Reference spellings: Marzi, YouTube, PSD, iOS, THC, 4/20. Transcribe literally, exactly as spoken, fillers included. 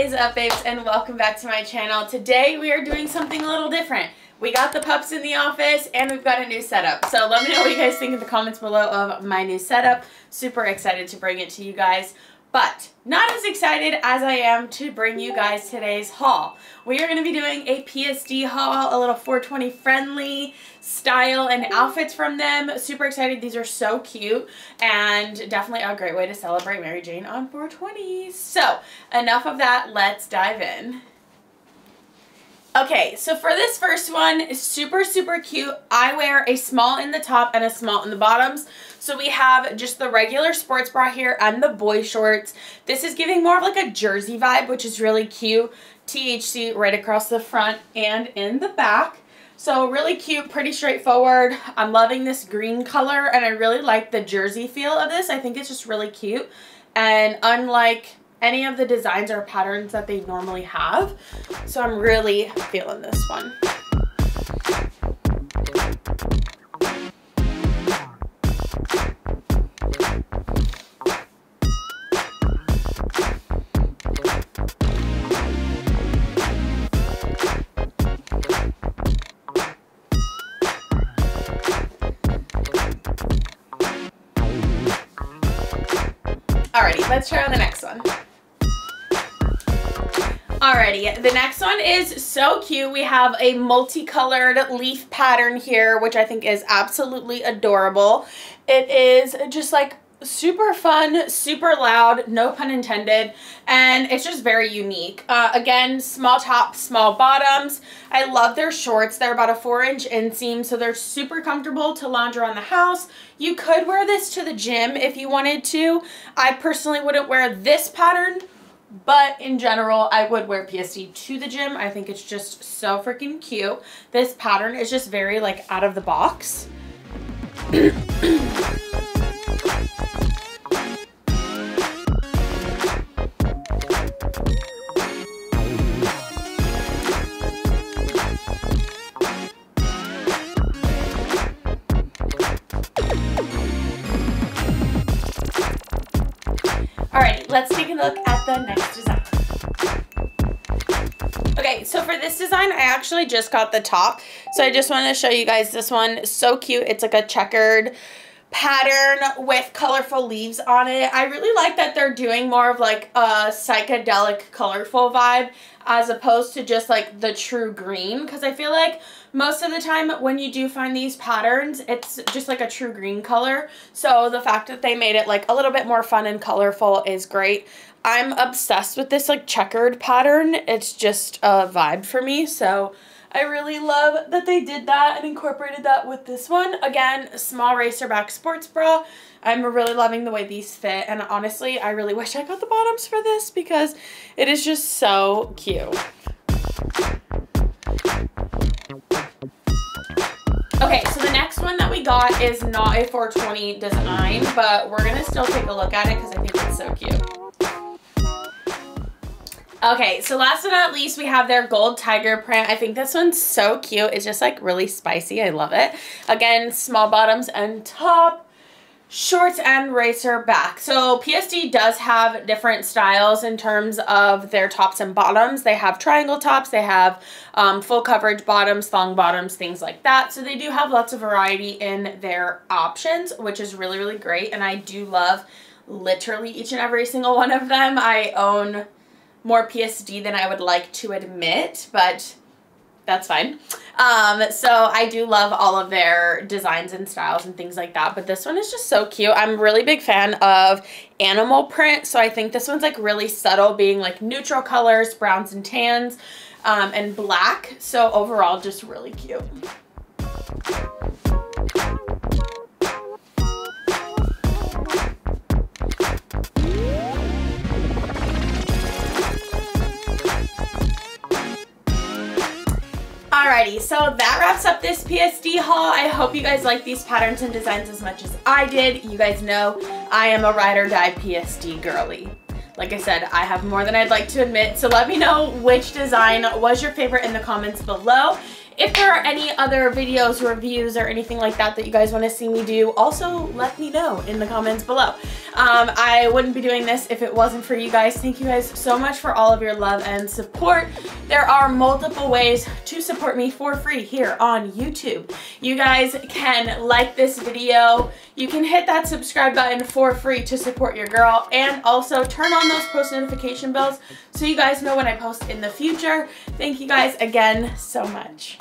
is up, babes, and welcome back to my channel. Today we are doing something a little different. We got the pups in the office and we've got a new setup. So let me know what you guys think in the comments below of my new setup. Super excited to bring it to you guys. But not as excited as I am to bring you guys today's haul. We are going to be doing a P S D haul, a little four twenty friendly style and outfits from them. Super excited. These are so cute and definitely a great way to celebrate Mary Jane on four twenty. So enough of that. Let's dive in. Okay, so for this first one, super, super cute. I wear a small in the top and a small in the bottoms. So we have just the regular sports bra here and the boy shorts. This is giving more of like a jersey vibe, which is really cute. T H C right across the front and in the back. So really cute, pretty straightforward. I'm loving this green color and I really like the jersey feel of this. I think it's just really cute. And unlike any of the designs or patterns that they normally have. So I'm really feeling this one. Alrighty, let's try on the next one. Alrighty, the next one is so cute. We have a multicolored leaf pattern here, which I think is absolutely adorable. It is just like super fun, super loud, no pun intended, and it's just very unique. Uh, again, small top, small bottoms. I love their shorts. They're about a four inch inseam, so they're super comfortable to lounge around the house. You could wear this to the gym if you wanted to. I personally wouldn't wear this pattern, but in general, I would wear P S D to the gym. I think it's just so freaking cute. This pattern is just very like out of the box. Let's take a look at the next design. Okay, so for this design, I actually just got the top. So I just wanted to show you guys this one. So cute. It's like a checkered pattern with colorful leaves on it. I really like that they're doing more of like a psychedelic colorful vibe as opposed to just like the true green, because I feel like most of the time when you do find these patterns, it's just like a true green color. So the fact that they made it like a little bit more fun and colorful is great. I'm obsessed with this like checkered pattern. It's just a vibe for me. So I really love that they did that and incorporated that with this one. Again, small racerback sports bra. I'm really loving the way these fit. And honestly, I really wish I got the bottoms for this because it is just so cute. Okay, so the next one that we got is not a four twenty design, but we're gonna still take a look at it because I think it's so cute. Okay, so last but not least, we have their gold tiger print. I think this one's so cute. It's just like really spicy. I love it. Again, small bottoms and top. Shorts and racer back. So P S D does have different styles in terms of their tops and bottoms. They have triangle tops, they have um, full coverage bottoms, thong bottoms, things like that. So they do have lots of variety in their options, which is really, really great. And I do love literally each and every single one of them. I own more P S D than I would like to admit, but that's fine. Um, so I do love all of their designs and styles and things like that, but this one is just so cute. I'm a really big fan of animal print, so I think this one's like really subtle, being like neutral colors, browns and tans, um, and black. So overall, just really cute. Alrighty, so that wraps up this P S D haul. I hope you guys like these patterns and designs as much as I did. You guys know I am a ride or die P S D girly. Like I said, I have more than I'd like to admit, so let me know which design was your favorite in the comments below. If there are any other videos, reviews, or anything like that that you guys want to see me do, also let me know in the comments below. Um, I wouldn't be doing this if it wasn't for you guys. Thank you guys so much for all of your love and support. There are multiple ways to support me for free here on YouTube. You guys can like this video. You can hit that subscribe button for free to support your girl, and also turn on those post notification bells so you guys know when I post in the future. Thank you guys again so much.